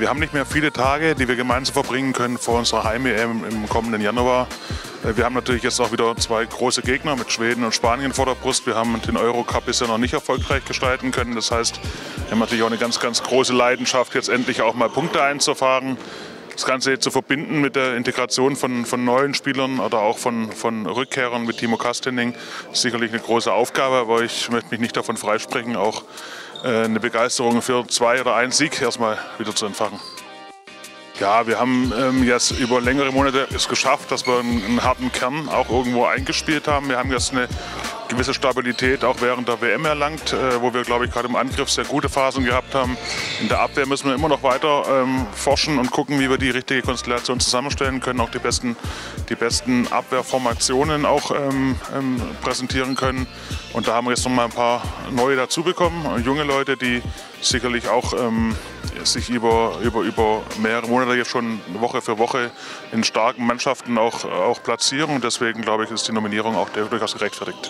Wir haben nicht mehr viele Tage, die wir gemeinsam verbringen können vor unserer Heim-EM im kommenden Januar. Wir haben natürlich jetzt auch wieder zwei große Gegner mit Schweden und Spanien vor der Brust. Wir haben den Eurocup bisher noch nicht erfolgreich gestalten können. Das heißt, wir haben natürlich auch eine ganz, ganz große Leidenschaft, jetzt endlich auch mal Punkte einzufahren. Das Ganze zu verbinden mit der Integration von neuen Spielern oder auch von Rückkehrern mit Timo Kastening ist sicherlich eine große Aufgabe, aber ich möchte mich nicht davon freisprechen, auch eine Begeisterung für 2 oder 1 Sieg erstmal wieder zu entfachen. Ja, wir haben jetzt über längere Monate es geschafft, dass wir einen harten Kern auch irgendwo eingespielt haben. Wir haben jetzt eine gewisse Stabilität auch während der WM erlangt, wo wir, glaube ich, gerade im Angriff sehr gute Phasen gehabt haben. In der Abwehr müssen wir immer noch weiter forschen und gucken, wie wir die richtige Konstellation zusammenstellen können, auch die besten Abwehrformationen auch präsentieren können. Und da haben wir jetzt noch mal ein paar neue dazu bekommen, junge Leute, die sicherlich auch sich über mehrere Monate jetzt schon Woche für Woche in starken Mannschaften auch platzieren. Und deswegen, glaube ich, ist die Nominierung auch durchaus gerechtfertigt.